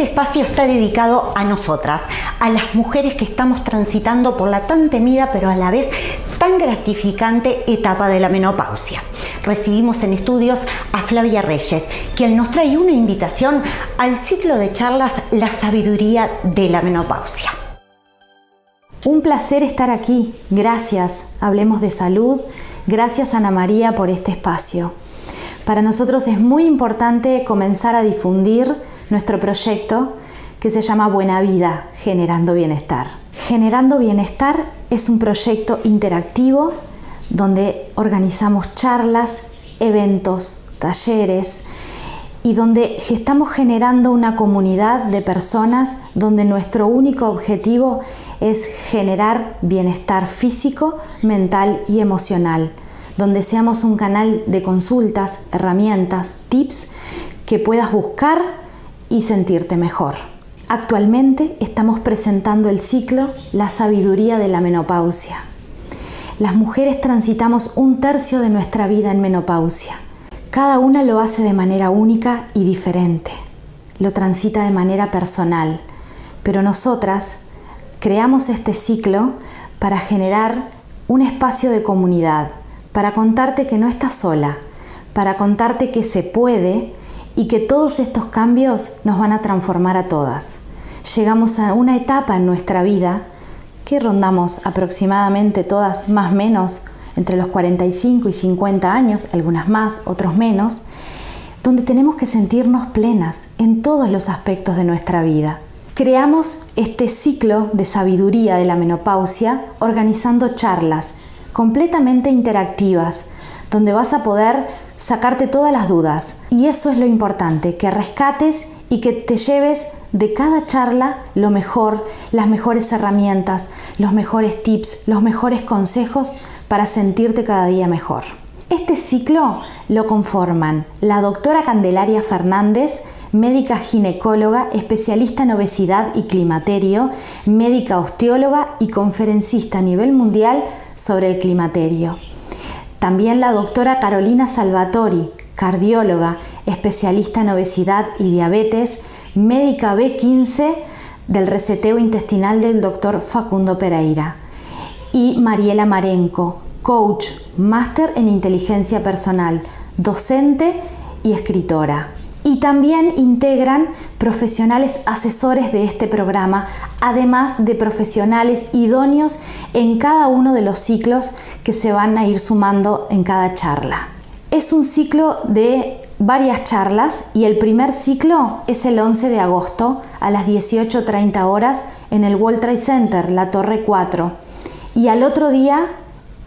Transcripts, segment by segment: este espacio está dedicado a nosotras, a las mujeres que estamos transitando por la tan temida pero a la vez tan gratificante etapa de la menopausia. Recibimos en estudios a Flavia Reyes, quien nos trae una invitación al ciclo de charlas La Sabiduría de la Menopausia. Un placer estar aquí. Gracias. Hablemos de salud. Gracias, Ana María, por este espacio. Para nosotros es muy importante comenzar a difundir nuestro proyecto que se llama Buena Vida Generando Bienestar. Generando Bienestar es un proyecto interactivo donde organizamos charlas, eventos, talleres y donde estamos generando una comunidad de personas donde nuestro único objetivo es generar bienestar físico, mental y emocional, donde seamos un canal de consultas, herramientas, tips que puedas buscar y sentirte mejor. Actualmente estamos presentando el ciclo La Sabiduría de la Menopausia. Las mujeres transitamos un tercio de nuestra vida en menopausia. Cada una lo hace de manera única y diferente. Lo transita de manera personal, pero nosotras creamos este ciclo para generar un espacio de comunidad, para contarte que no estás sola, para contarte que se puede y que todos estos cambios nos van a transformar a todas. Llegamos a una etapa en nuestra vida que rondamos aproximadamente todas más o menos entre los 45 y 50 años, algunas más, otros menos, donde tenemos que sentirnos plenas en todos los aspectos de nuestra vida. Creamos este ciclo de sabiduría de la menopausia organizando charlas completamente interactivas, donde vas a poder sacarte todas las dudas. Y eso es lo importante, que rescates y que te lleves de cada charla lo mejor, las mejores herramientas, los mejores tips, los mejores consejos para sentirte cada día mejor. Este ciclo lo conforman la doctora Candelaria Fernández, médica ginecóloga, especialista en obesidad y climaterio, médica osteóloga y conferencista a nivel mundial sobre el climaterio. También la doctora Carolina Salvatori, cardióloga, especialista en obesidad y diabetes, médica B15 del reseteo intestinal del doctor Facundo Pereira. Y Mariela Marenco, coach, máster en inteligencia personal, docente y escritora. Y también integran profesionales asesores de este programa, además de profesionales idóneos en cada uno de los ciclos que se van a ir sumando en cada charla. Es un ciclo de varias charlas y el primer ciclo es el 11 de agosto a las 18:30 horas en el World Trade Center, la Torre 4. Y al otro día,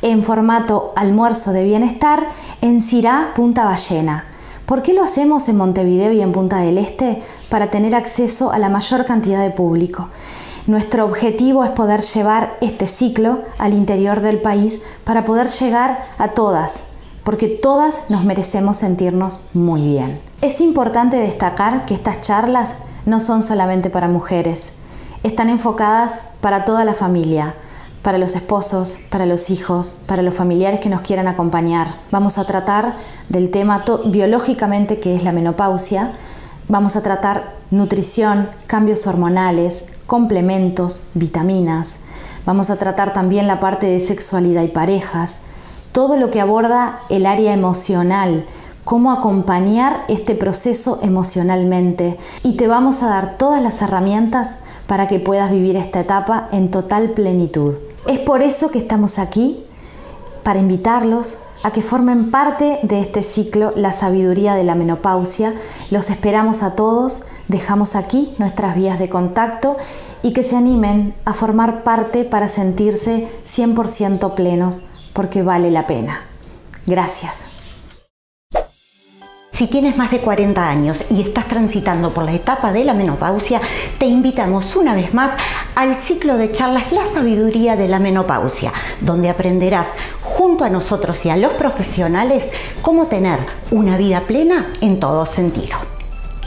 en formato almuerzo de bienestar, en Sirá, Punta Ballena. ¿Por qué lo hacemos en Montevideo y en Punta del Este? Para tener acceso a la mayor cantidad de público. Nuestro objetivo es poder llevar este ciclo al interior del país para poder llegar a todas, porque todas nos merecemos sentirnos muy bien. Es importante destacar que estas charlas no son solamente para mujeres, están enfocadas para toda la familia, para los esposos, para los hijos, para los familiares que nos quieran acompañar. Vamos a tratar del tema biológicamente que es la menopausia, vamos a tratar nutrición, cambios hormonales, complementos, vitaminas, vamos a tratar también la parte de sexualidad y parejas, todo lo que aborda el área emocional, cómo acompañar este proceso emocionalmente y te vamos a dar todas las herramientas para que puedas vivir esta etapa en total plenitud. Es por eso que estamos aquí, para invitarlos a que formen parte de este ciclo La Sabiduría de la Menopausia. Los esperamos a todos, dejamos aquí nuestras vías de contacto y que se animen a formar parte para sentirse 100% plenos, porque vale la pena. Gracias. Si tienes más de 40 años y estás transitando por la etapa de la menopausia, te invitamos una vez más al ciclo de charlas La Sabiduría de la Menopausia, donde aprenderás junto a nosotros y a los profesionales cómo tener una vida plena en todo sentido.